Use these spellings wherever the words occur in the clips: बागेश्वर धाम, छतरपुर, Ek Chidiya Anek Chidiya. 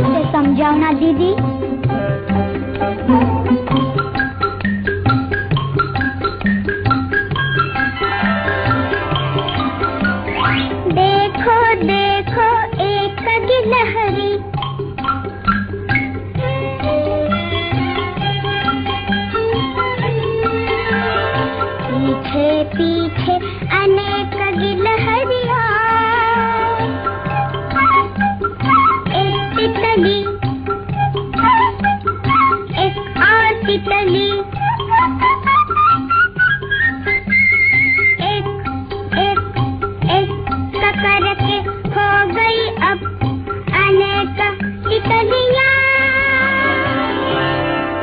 उसे समझाओ ना दीदी। देखो देखो एक गिलहरी, पीछे पीछे अनेक गिलहरियाँ, एक तितली एक और तितली, एक एक एक करके हो गई अब अनेक तितलियाँ।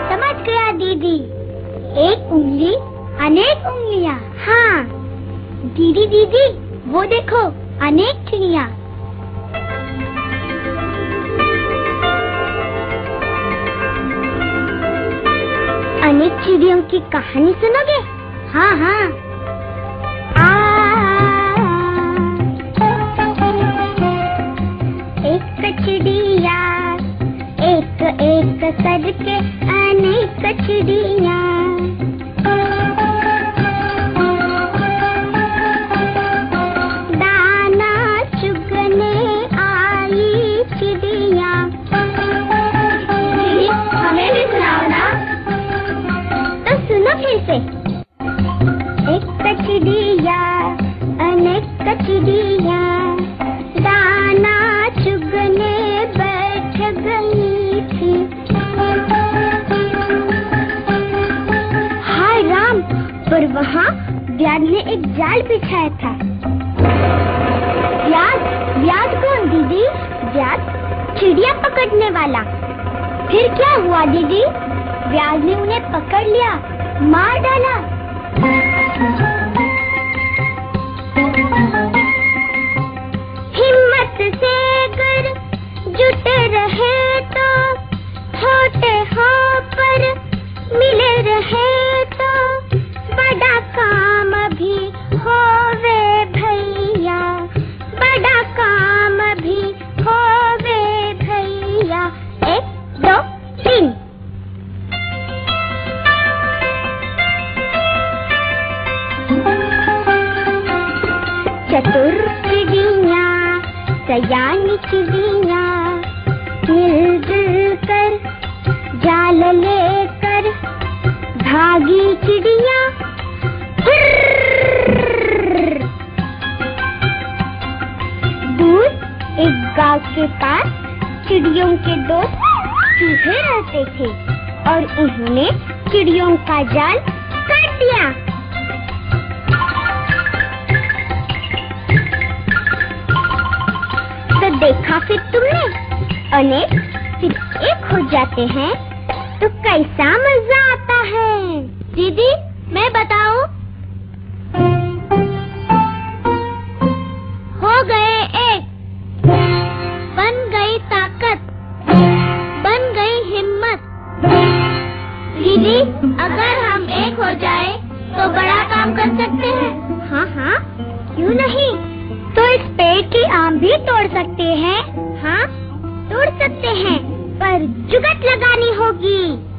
समझ गया दीदी, एक उंगली अनेक उंगलियाँ। हाँ दीदी दीदी वो देखो अनेक चिड़िया। अनेक चिड़ियों की कहानी सुनोगे? हाँ हाँ। एक चिड़िया एक एक करके अनेक चिड़िया, एक चिड़िया अनेक चिड़िया, दाना चुगने बैठ गई थी। हाय राम, पर वहाँ व्याध ने एक जाल बिछाया था। व्याध? व्याध कौन दीदी? व्याध चिड़िया पकड़ने वाला। फिर क्या हुआ दीदी? व्याध ने उन्हें पकड़ लिया, मार डाला। हिम्मत से अगर जुटे रहे तो, छोटे हो पर मिले रहे तो, बड़ा काम भी होवे भैया, बड़ा काम भी होवे भैया। 1 2 3। चतुर चिड़िया सयानी चिड़िया, मिलजुल कर जाल लेकर भागी चिड़िया। दूर एक गांव के पास चिड़ियों के दोस्त चूहे रहते थे और उन्होंने चिड़ियों का जाल काट दिया। देखा फिर तुमने, अनेक फिर एक हो जाते हैं तो कैसा मजा आता है। दीदी मैं बताऊं? हो गए एक, बन गई ताकत, बन गई हिम्मत। दीदी अगर हम एक हो जाए तो बड़ा काम कर सकते हैं। हाँ हाँ क्यों नहीं, तो इस पेड़ की आम भी तोड़ सकते हैं। हाँ तोड़ सकते हैं, पर जुगत लगानी होगी।